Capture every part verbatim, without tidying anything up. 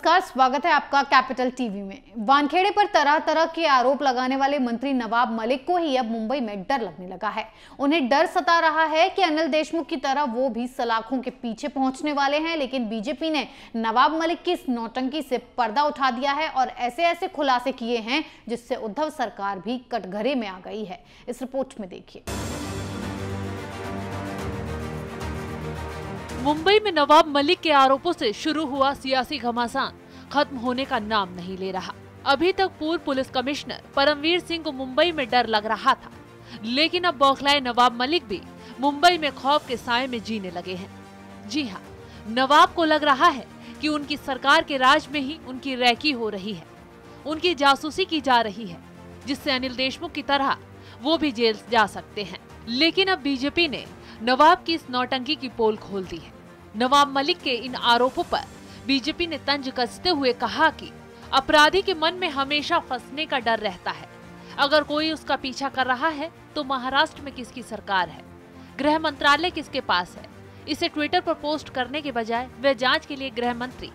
नमस्कार, स्वागत है आपका कैपिटल टीवी में। वानखेड़े पर तरह तरह के आरोप लगाने वाले मंत्री नवाब मलिक को ही अब मुंबई में डर लगने लगा है। उन्हें डर सता रहा है कि अनिल देशमुख की तरह वो भी सलाखों के पीछे पहुंचने वाले हैं। लेकिन बीजेपी ने नवाब मलिक की इस नौटंकी से पर्दा उठा दिया है और ऐसे ऐसे खुलासे किए हैं जिससे उद्धव सरकार भी कटघरे में आ गई है। इस रिपोर्ट में देखिए। मुंबई में नवाब मलिक के आरोपों से शुरू हुआ सियासी घमासान खत्म होने का नाम नहीं ले रहा। अभी तक पूर्व पुलिस कमिश्नर परमवीर सिंह को मुंबई में डर लग रहा था, लेकिन अब बौखलाए नवाब मलिक भी मुंबई में खौफ के साए में जीने लगे हैं। जी हां, नवाब को लग रहा है कि उनकी सरकार के राज में ही उनकी रैकी हो रही है, उनकी जासूसी की जा रही है, जिससे अनिल देशमुख की तरह वो भी जेल जा सकते हैं। लेकिन अब बीजेपी ने नवाब की इस नौटंकी की पोल खोल दी है। नवाब मलिक के इन आरोपों पर बीजेपी ने तंज कसते हुए कहा कि अपराधी के मन में हमेशा फंसने का डर रहता है। अगर कोई उसका पीछा कर रहा है तो महाराष्ट्र में किसकी सरकार है, गृह मंत्रालय किसके पास है, इसे ट्विटर पर पोस्ट करने के बजाय वे जांच के लिए गृह मंत्री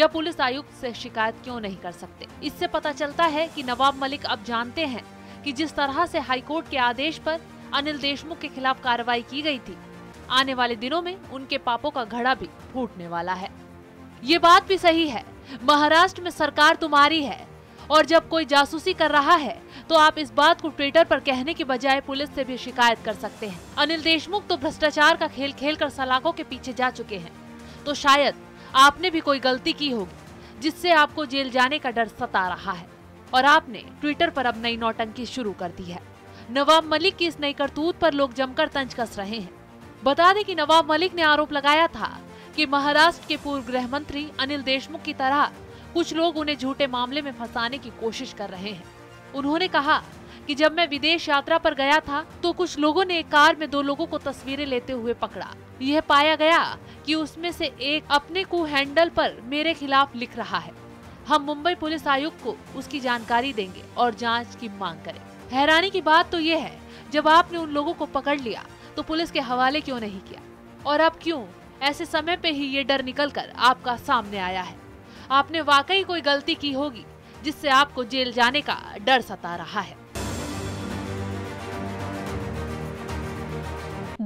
या पुलिस आयुक्त से शिकायत क्यों नहीं कर सकते। इससे पता चलता है कि नवाब मलिक अब जानते हैं कि जिस तरह से हाईकोर्ट के आदेश पर अनिल देशमुख के खिलाफ कार्रवाई की गई थी, आने वाले दिनों में उनके पापों का घड़ा भी फूटने वाला है। ये बात भी सही है, महाराष्ट्र में सरकार तुम्हारी है और जब कोई जासूसी कर रहा है तो आप इस बात को ट्विटर पर कहने के बजाय पुलिस से भी शिकायत कर सकते हैं। अनिल देशमुख तो भ्रष्टाचार का खेल खेल कर सलाखों के पीछे जा चुके हैं, तो शायद आपने भी कोई गलती की होगी जिससे आपको जेल जाने का डर सता रहा है और आपने ट्विटर पर अब नई नौटंकी शुरू कर दी है। नवाब मलिक की इस नई करतूत पर लोग जमकर तंज कस रहे हैं। बता दें कि नवाब मलिक ने आरोप लगाया था कि महाराष्ट्र के पूर्व गृह मंत्री अनिल देशमुख की तरह कुछ लोग उन्हें झूठे मामले में फंसाने की कोशिश कर रहे हैं। उन्होंने कहा कि जब मैं विदेश यात्रा पर गया था तो कुछ लोगों ने एक कार में दो लोगों को तस्वीरें लेते हुए पकड़ा। यह पाया गया कि उसमें से एक अपने को हैंडल पर मेरे खिलाफ लिख रहा है। हम मुंबई पुलिस आयुक्त को उसकी जानकारी देंगे और जाँच की मांग करें। हैरानी की बात तो ये है, जब आपने उन लोगों को पकड़ लिया तो पुलिस के हवाले क्यों नहीं किया और अब क्यों ऐसे समय पे ही ये डर निकलकर आपका सामने आया है। आपने वाकई कोई गलती की होगी जिससे आपको जेल जाने का डर सता रहा है।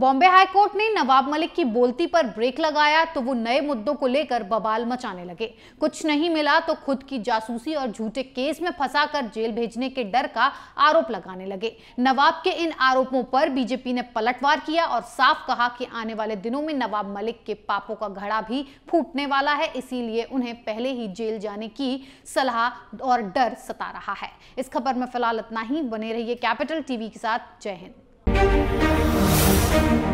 बॉम्बे हाईकोर्ट ने नवाब मलिक की बोलती पर ब्रेक लगाया तो वो नए मुद्दों को लेकर बवाल मचाने लगे। कुछ नहीं मिला तो खुद की जासूसी और झूठे केस में फंसाकर जेल भेजने के डर का आरोप लगाने लगे। नवाब के इन आरोपों पर बीजेपी ने पलटवार किया और साफ कहा कि आने वाले दिनों में नवाब मलिक के पापों का घड़ा भी फूटने वाला है, इसीलिए उन्हें पहले ही जेल जाने की सलाह और डर सता रहा है। इस खबर में फिलहाल इतना ही। बने रहिए कैपिटल टीवी के साथ। जय हिंद। Thank you.